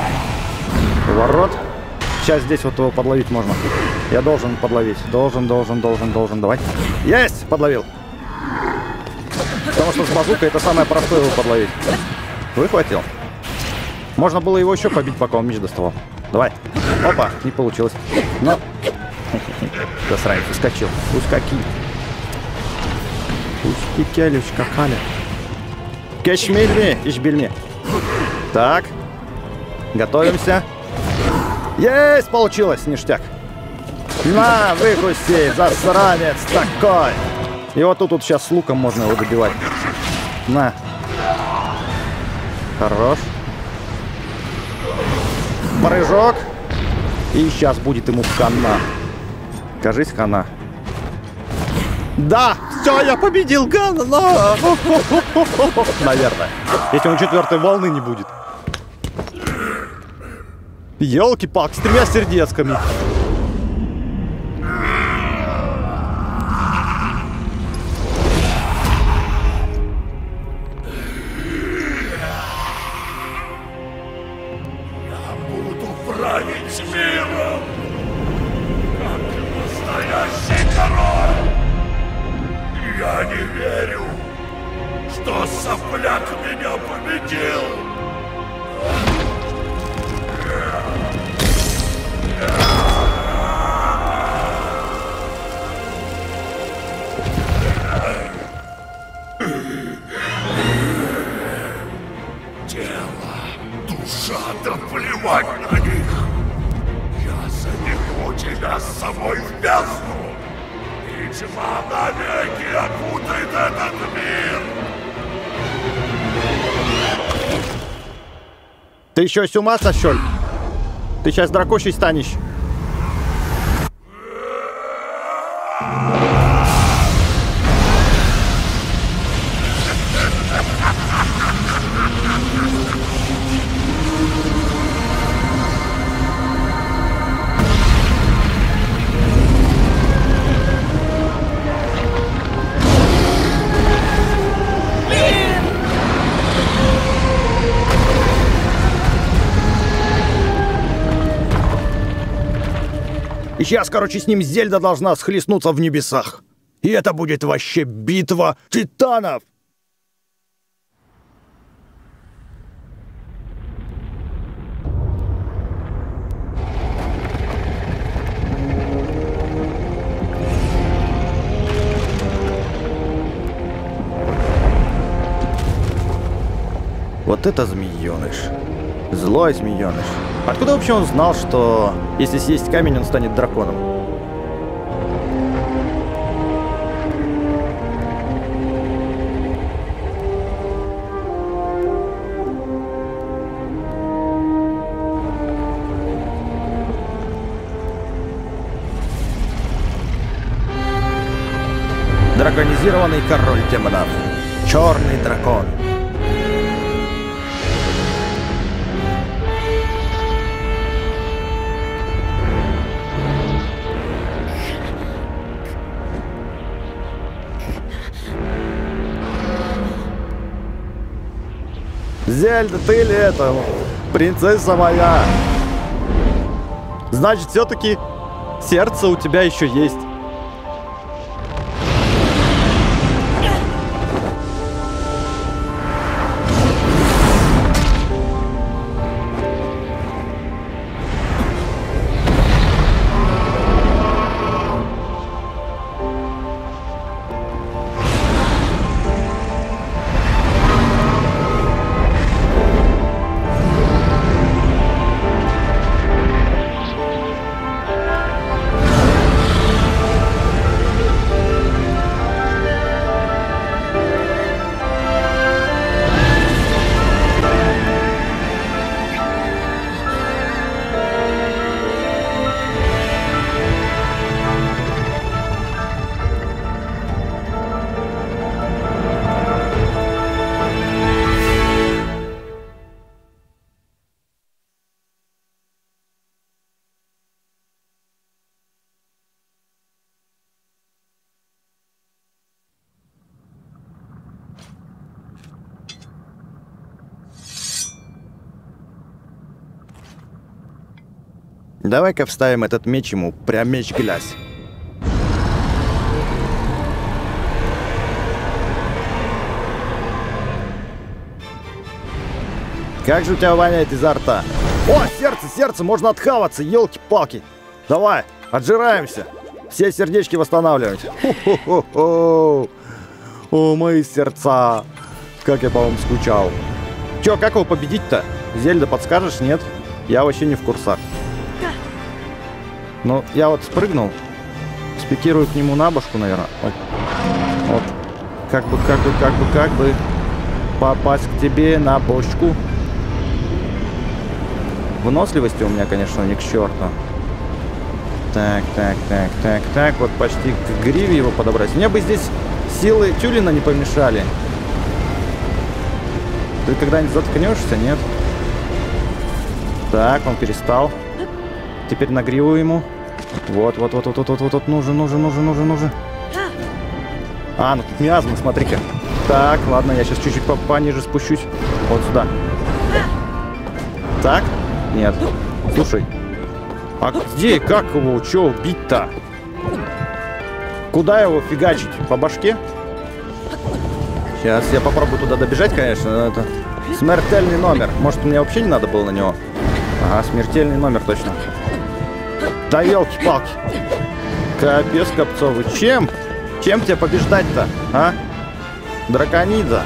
Поворот. Сейчас здесь вот его подловить можно. Я должен подловить. Должен, должен, должен, должен. Давай. Есть! Подловил. Потому что с базукой это самое простое его подловить. Выхватил. Можно было его еще побить, пока он меч доставал. Давай. Опа, не получилось. Но... Засранец, ускочил. Ускаки. Уски келюч, какали. Кешмильми, ишбильми. Так. Готовимся. Есть, получилось, ништяк. На, выкуси, засранец такой. И вот тут вот сейчас с луком можно его добивать. На. Хорош. Прыжок. И сейчас будет ему хана. Кажись, хана. Да! Все, я победил Гана! Наверное. Если он четвертой волны не будет. Елки-пак, с тремя сердечками. Ты еще с ума сошел? Ты сейчас дракошей станешь. И сейчас, короче, с ним Зельда должна схлестнуться в небесах. И это будет вообще битва титанов. Вот это змеёныш. Злой змеёныш. Откуда вообще он знал, что если съесть камень, он станет драконом? Драконизированный король демонов. Черный дракон. Зельда, ты ли это? Принцесса моя. Значит, все-таки сердце у тебя еще есть. Давай-ка вставим этот меч ему, прям меч глязь. Как же у тебя воняет изо рта? О, сердце, сердце, можно отхаваться, елки-палки. Давай, отжираемся. Все сердечки восстанавливать. Хо-хо-хо-хо. О, мои сердца. Как я по вам скучал. Че, как его победить-то? Зельда, подскажешь? Нет? Я вообще не в курсах. Ну, я вот спрыгнул, спикирую к нему на башку, наверное. Вот. Вот. Как бы, как бы, как бы, как бы попасть к тебе на башку. Выносливости у меня, конечно, не к черту. Так, так, так, так, так. Вот почти к гриве его подобрать. Мне бы здесь силы Тюлина не помешали. Ты когда-нибудь заткнешься, нет? Так, он перестал. Теперь на гриву ему. Вот, вот, вот, вот, вот, вот, вот, вот, нужен, нужен, нужен, нужен, нужен. А, ну тут миазмы, смотри-ка. Так, ладно, я сейчас чуть-чуть пониже спущусь. Вот сюда. Так? Нет. Слушай. А где, как его, чё убить-то? Куда его фигачить? По башке? Сейчас я попробую туда добежать, конечно, но это смертельный номер. Может, мне вообще не надо было на него? Ага, смертельный номер, точно. Да елки-палки. Капец, Копцовый. Чем? Чем тебя побеждать-то, а? Драконида.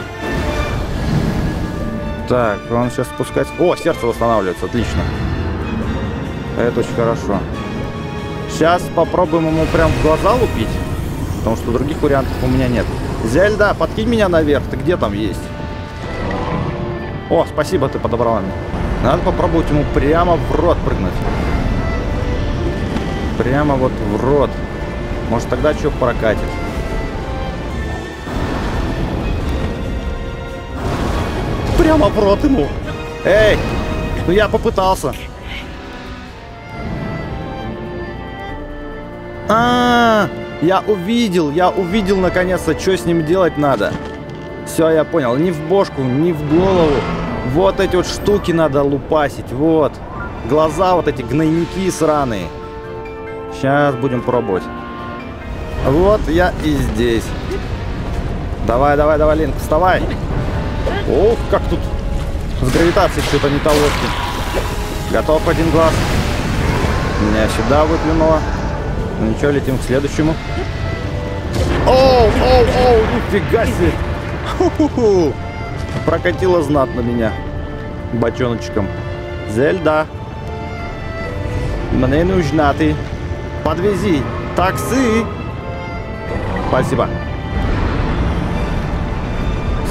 Так, он сейчас спускается. О, сердце восстанавливается, отлично. Это очень хорошо. Сейчас попробуем ему прям в глаза лупить. Потому что других вариантов у меня нет. Зельда, подкинь меня наверх. Ты где там есть? О, спасибо, ты подобрала меня. Надо попробовать ему прямо в рот прыгнуть. Прямо вот в рот. Может, тогда что прокатит. Прямо в рот ему. Эй, ну я попытался. А, -а, -а я увидел, я увидел наконец-то, что с ним делать надо. Все, я понял. Ни в бошку, ни в голову. Вот эти вот штуки надо лупасить. Вот. Глаза вот эти гнойники сраные. Сейчас будем пробовать. Вот я и здесь. Давай, давай, давай, Линк, вставай. Ох, как тут с гравитацией что-то не того. Готов один глаз. Меня сюда выплюнуло. Ну ничего, летим к следующему. Оу, оу, оу, нифига себе. Ху-ху-ху. Прокатило знатно меня бочоночком. Зельда, мне нужна ты. Подвези. Такси. Спасибо.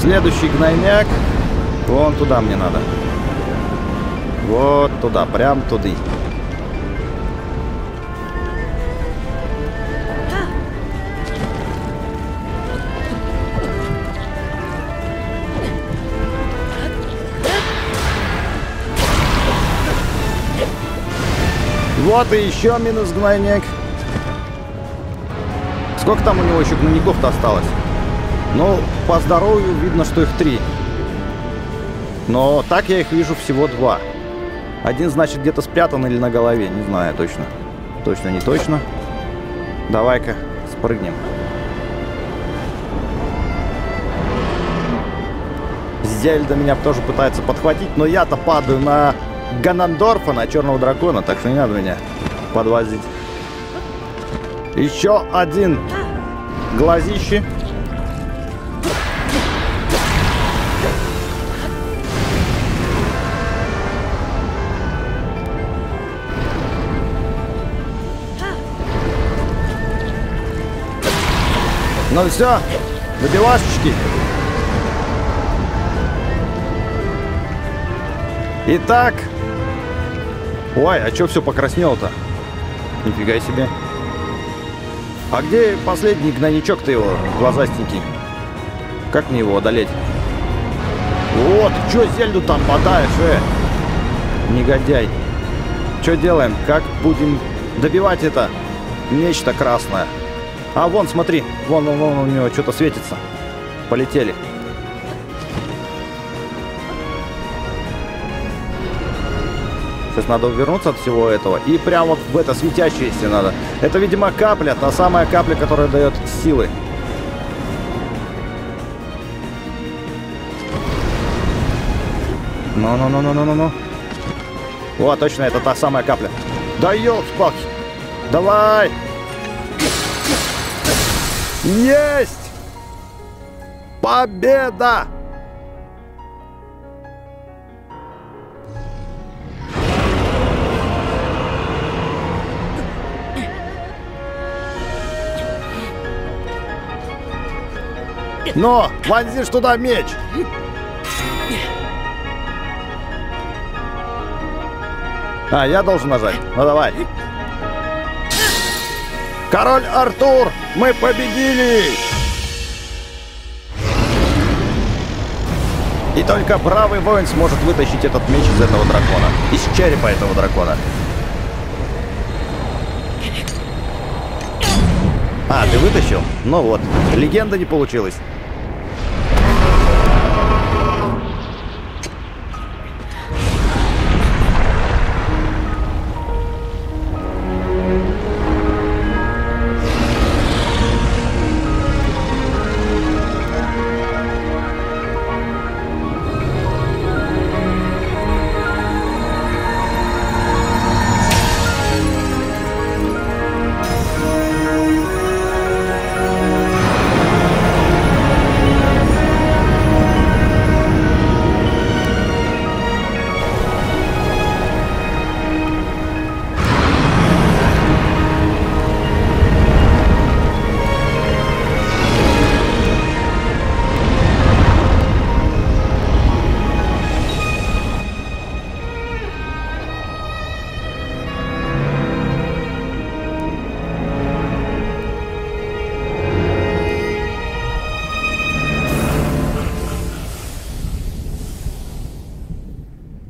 Следующий гнойняк. Вон туда мне надо. Вот туда, прям туда. Вот и еще минус гнойник. Сколько там у него еще гнойников-то осталось? Ну, по здоровью видно, что их три. Но так я их вижу всего два. Один, значит, где-то спрятан или на голове. Не знаю точно. Точно, не точно. Давай-ка спрыгнем. Зельда меня тоже пытается подхватить, но я-то падаю на Ганондорфа, на черного дракона, так что не надо меня подвозить. Еще один глазище. Ну все, добивашечки. Итак. Ой, а что все покраснело-то? Нифига себе. А где последний гнойничок-то его, глазастенький? Как мне его одолеть? Вот, что Зельду там подаешь, э? Негодяй. Что делаем? Как будем добивать это нечто красное? А вон, смотри, вон, вон, вон у него что-то светится. Полетели. Сейчас надо увернуться от всего этого. И прямо вот в это светящееся надо. Это, видимо, капля, та самая капля, которая дает силы. Ну-ну-ну-ну-ну-ну-ну. О, точно, это та самая капля. Да ёлки-палки. Давай! Есть! Победа! Но! Вонзишь туда меч! А, я должен нажать. Ну давай. Король Артур! Мы победили! И только бравый воин сможет вытащить этот меч из этого дракона. Из черепа этого дракона. А, ты вытащил? Ну вот. Легенда не получилась.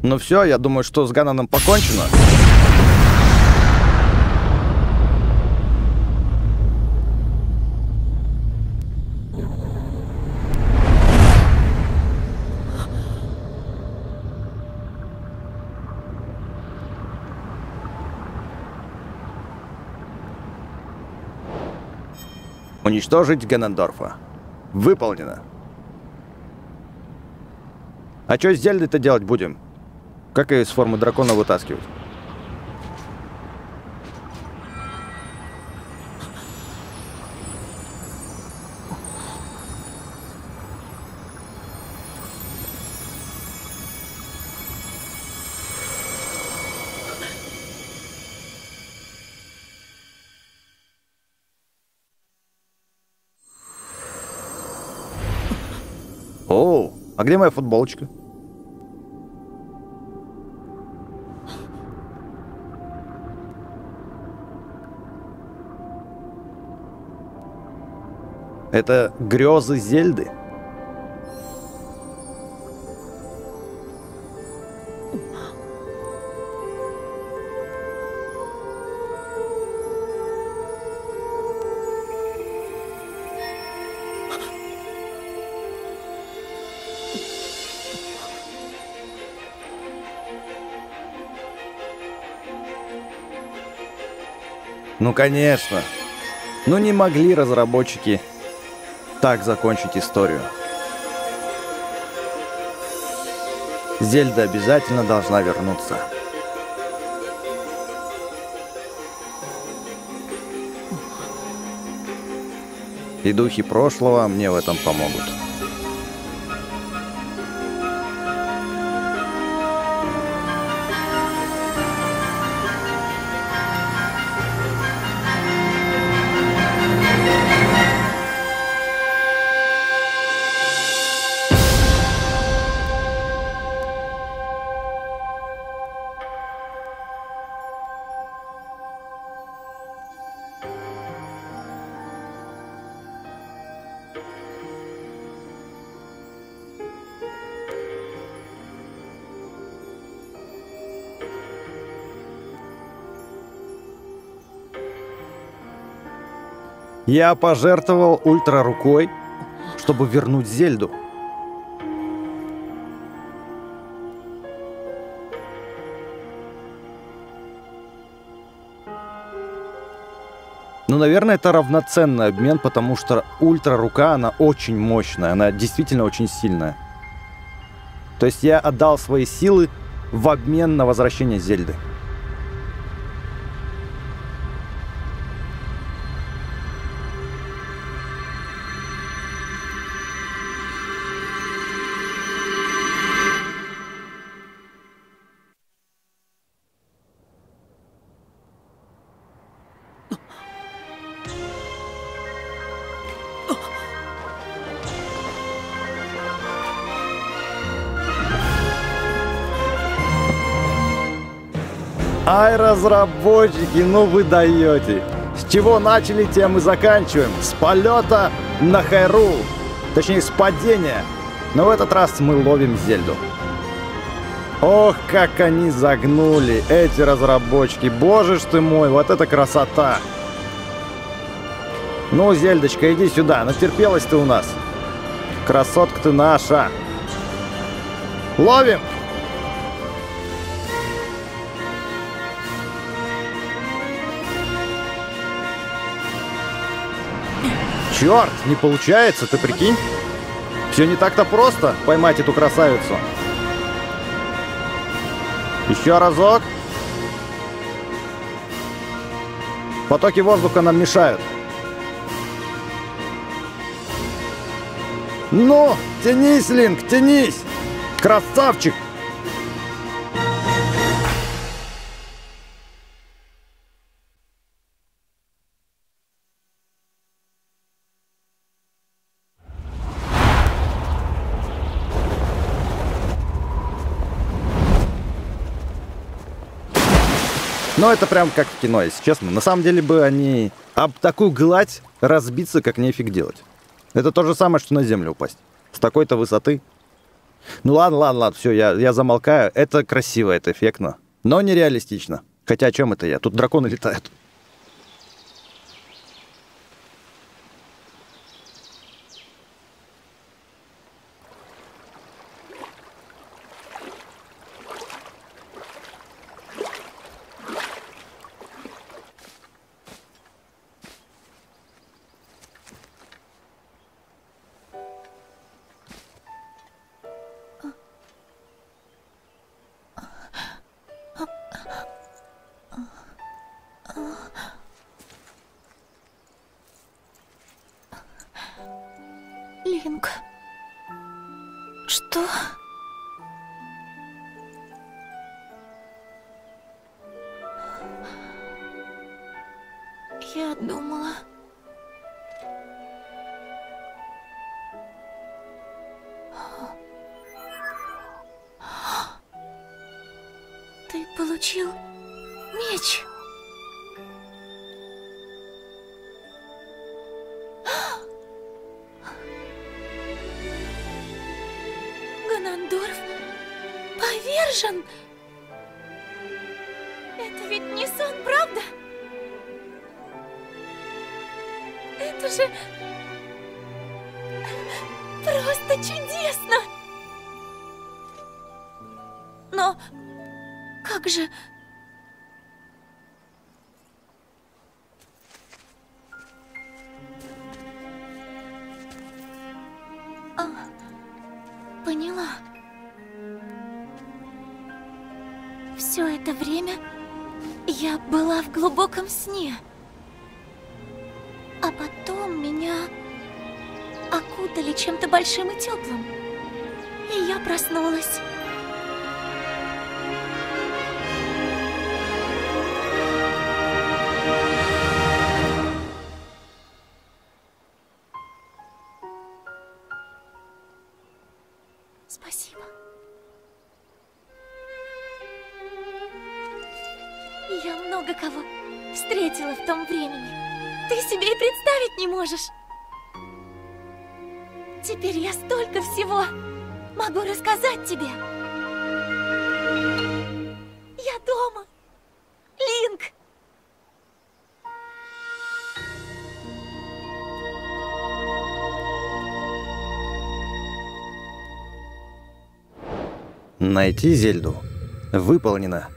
Ну все, я думаю, что с Ганоном покончено. Уничтожить Ганондорфа. Выполнено. А что с Зельдой-то делать будем? Как ее из формы дракона вытаскивать? О, а где моя футболочка? Это грезы Зельды? Ну, конечно. Но не могли разработчики так закончить историю. Зельда обязательно должна вернуться. И духи прошлого мне в этом помогут. Я пожертвовал ультра рукой, чтобы вернуть Зельду. Ну, наверное, это равноценный обмен, потому что ультра рука, она очень мощная, она действительно очень сильная. То есть я отдал свои силы в обмен на возвращение Зельды. Ай, разработчики, ну вы даете. С чего начали, тем и заканчиваем. С полета на Хайрул. Точнее, с падения. Но в этот раз мы ловим Зельду. Ох, как они загнули, эти разработчики. Боже ж ты мой, вот это красота. Ну, Зельдочка, иди сюда. Натерпелась ты у нас. Красотка ты наша. Ловим. Черт, не получается, ты прикинь. Все не так-то просто поймать эту красавицу. Еще разок. Потоки воздуха нам мешают. Ну, тянись, Линк, тянись. Красавчик. Но это прям как в кино, если честно. На самом деле бы они об такую гладь разбиться, как нефиг делать. Это то же самое, что на землю упасть. С такой-то высоты. Ну ладно, ладно, ладно, все, я, я замолкаю. Это красиво, это эффектно. Но нереалистично. Хотя о чем это я? Тут драконы летают. Что? Я думала... Ты получил меч. Это ведь не сон, правда? Это же просто чудесно! Но как же... это время я была в глубоком сне. А потом меня окутали чем-то большим и теплым. И я проснулась. Спасибо. Я много кого встретила в том времени. Ты себе и представить не можешь. Теперь я столько всего могу рассказать тебе. Я дома. Линк. Найти Зельду. Выполнено.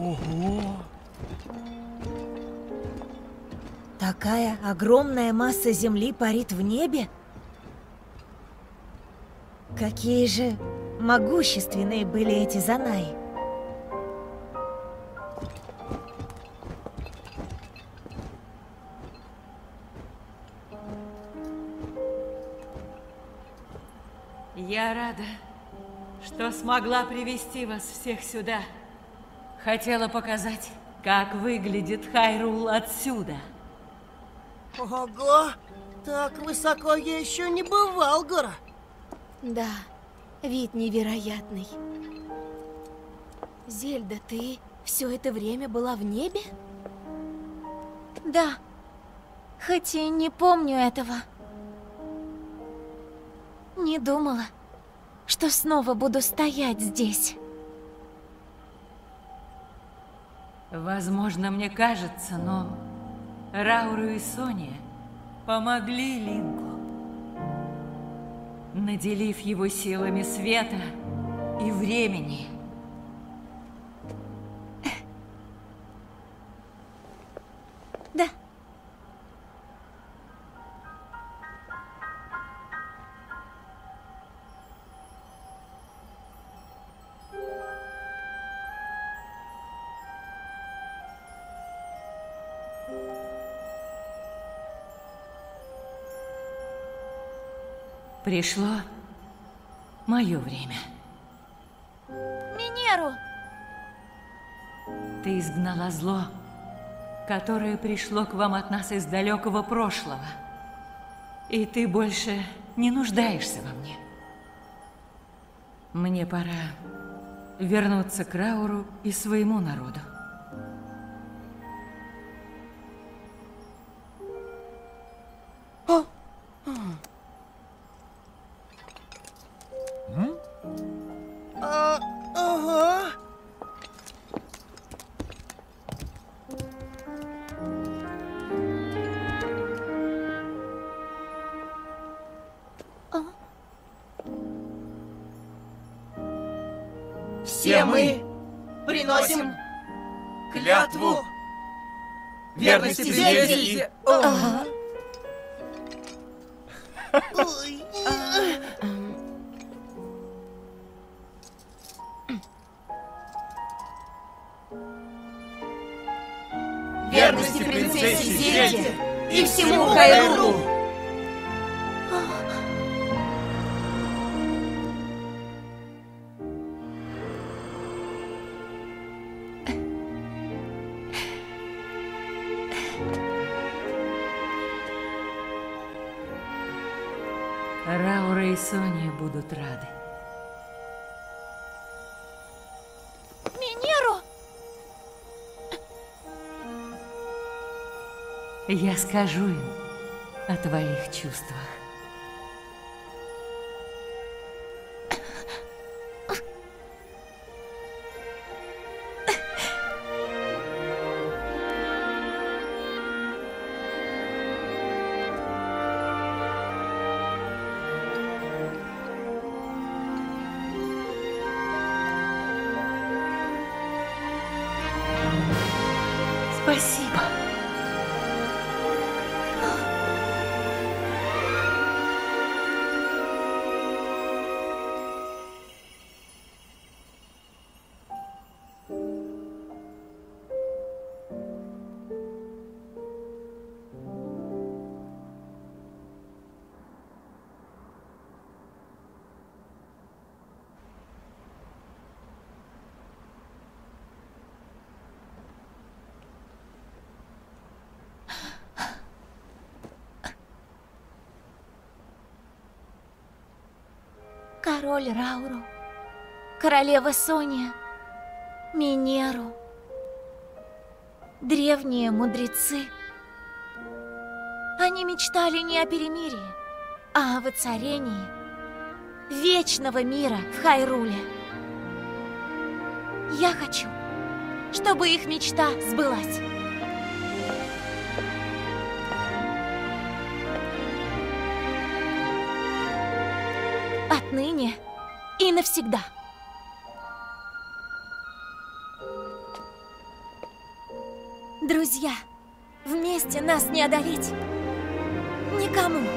Ого! Такая огромная масса Земли парит в небе? Какие же могущественные были эти Занаи! Я рада, что смогла привести вас всех сюда. Хотела показать, как выглядит Хайрул отсюда. Ого! Так высоко я еще не бывал, гора. Да, вид невероятный. Зельда, ты все это время была в небе? Да, хоть и не помню этого. Не думала, что снова буду стоять здесь. Возможно, мне кажется, но Рауру и Соня помогли Линку, наделив его силами света и времени. Да. Пришло мое время. Минеру! Ты изгнала зло, которое пришло к вам от нас из далекого прошлого. И ты больше не нуждаешься во мне. Мне пора вернуться к Рауру и своему народу. О! Все мы приносим клятву верности Зельде. Верности принцессе Зельде и всему Хайрулу. Раура и Соня будут рады. Минеру! Я скажу им о твоих чувствах. Спасибо. Король Рауру, королева Соня, Минеру, древние мудрецы. Они мечтали не о перемирии, а о воцарении вечного мира в Хайруле. Я хочу, чтобы их мечта сбылась. Отныне и навсегда. Друзья, Вместе нас не одолеть. Никому.